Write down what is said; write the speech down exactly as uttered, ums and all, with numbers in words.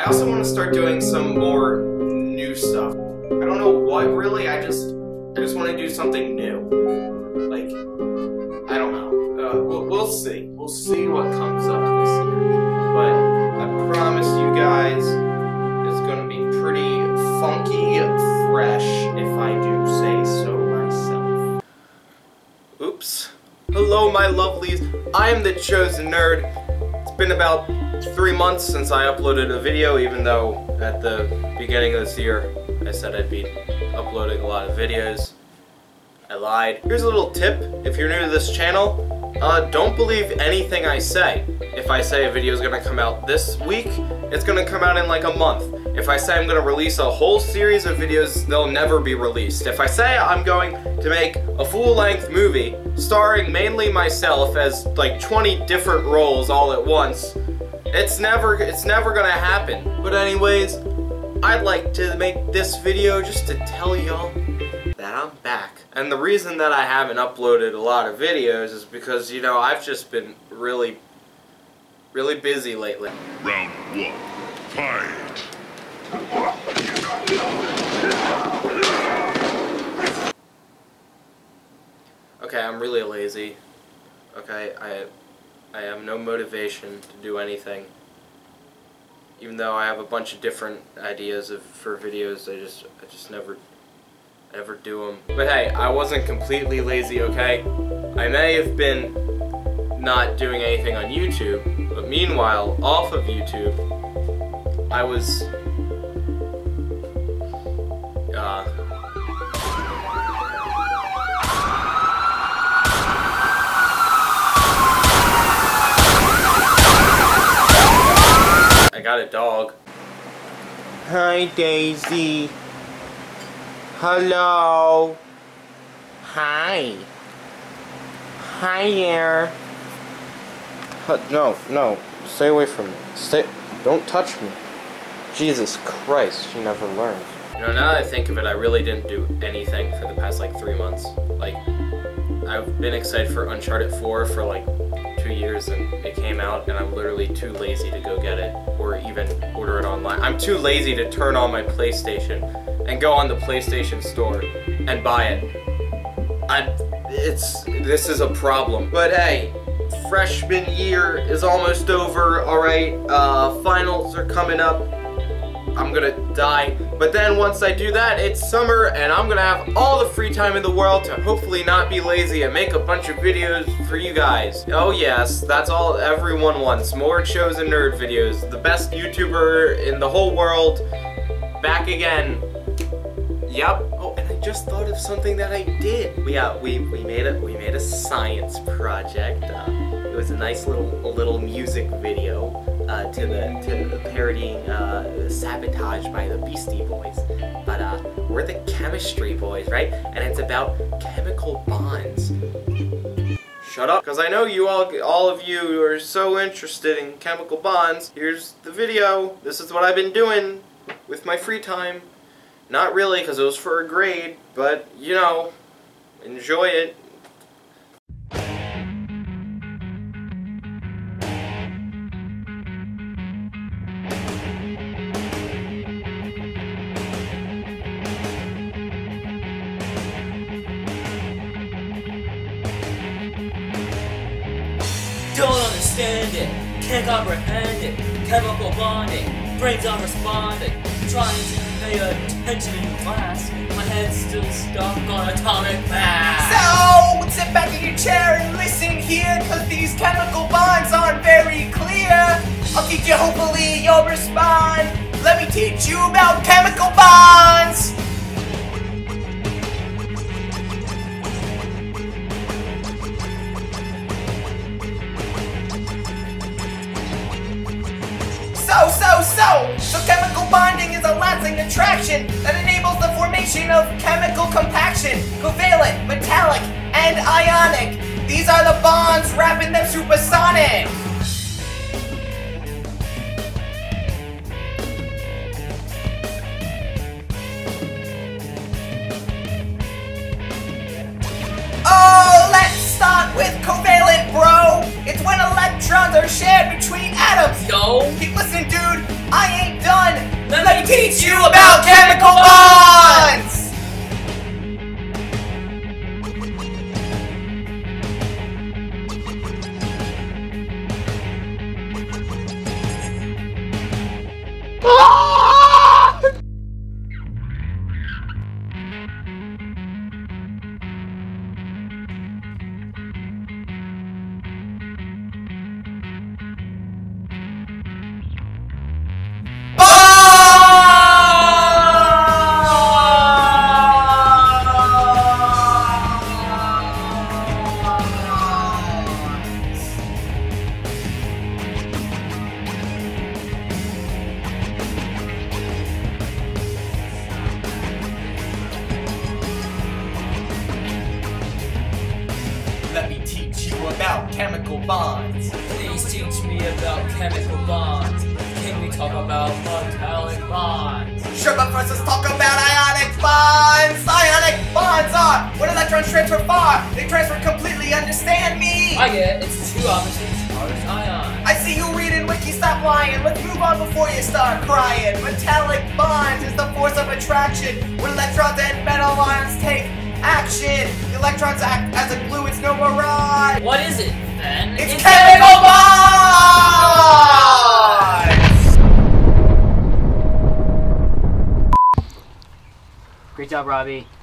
I also want to start doing some more new stuff. I don't know what really, I just I just want to do something new. Like, I don't know. Uh, we'll, we'll see. We'll see what comes up this year. But I promise you guys, it's going to be pretty funky, fresh, if I do say so myself. Oops. Hello, my lovelies. I'm the Chosen Nerd. It's been about three months since I uploaded a video, even though at the beginning of this year I said I'd be uploading a lot of videos. I lied. Here's a little tip. If you're new to this channel, uh, don't believe anything I say. If I say a video is going to come out this week, it's going to come out in like a month. If I say I'm going to release a whole series of videos, they'll never be released. If I say I'm going to make a full-length movie starring mainly myself as like twenty different roles all at once, It's never, it's never gonna happen. But anyways, I'd like to make this video just to tell y'all that I'm back. And the reason that I haven't uploaded a lot of videos is because, you know, I've just been really, really busy lately. Round one, fight. Okay, I'm really lazy. Okay, I... I have no motivation to do anything. Even though I have a bunch of different ideas of, for videos, I just, I just never, never do them. But hey, I wasn't completely lazy, okay? I may have been not doing anything on YouTube, but meanwhile, off of YouTube, I was, uh... I got a dog. Hi, Daisy. Hello. Hi. Hi there. No, no. Stay away from me. Stay. Don't touch me. Jesus Christ, you never learned. You know, now that I think of it, I really didn't do anything for the past, like, three months. Like, I've been excited for Uncharted four for, like, two years and it came out and I'm literally too lazy to go get it or even order it online. I'm too lazy to turn on my PlayStation and go on the PlayStation store and buy it. I, it's, this is a problem. But hey, freshman year is almost over, alright? Uh, finals are coming up. I'm gonna die. But then once I do that, it's summer and I'm gonna have all the free time in the world to hopefully not be lazy and make a bunch of videos for you guys. Oh yes, that's all everyone wants. More Chosen Nerd videos. The best YouTuber in the whole world. Back again. Yep. Oh, and I just thought of something that I did. We, uh, we, we, made, a, we made a science project. Uh, it was a nice little, little music video. Uh, to the to the parodying uh, "Sabotage" by the Beastie Boys, but uh, we're the Chemistry Boys, right? And it's about chemical bonds. Shut up, because I know you all, all of you are so interested in chemical bonds. Here's the video. This is what I've been doing with my free time. Not really, because it was for a grade, but you know, enjoy it. Can't comprehend it, chemical bonding, brains aren't responding, trying to pay attention in class, my head's still stuck on atomic mass. So, sit back in your chair and listen here, cause these chemical bonds aren't very clear. I'll teach you, hopefully you'll respond, let me teach you about chemical bonds. So, so chemical bonding is a lasting attraction that enables the formation of chemical compaction, covalent, metallic, and ionic. These are the bonds wrapping them supersonic. Oh, let's start with covalent, bro. It's when electrons are shared between atoms. Yo, keep listening, dude. I ain't done. bonds. Please teach me about chemical bonds. Can we talk about metallic bonds? Sure, but first let's talk about ionic bonds. Ionic bonds are what electrons transfer far. They transfer completely. Understand me? I get it. It's two opposites. Ion. I see you reading Wiki, stop lying. Let's move on before you start crying. Metallic bonds is the force of attraction. When electrons and metal ions take action, the electrons act as a glue, it's no mirage. What is it then? It's, it's chemical, chemical bonds! Great job, Robbie.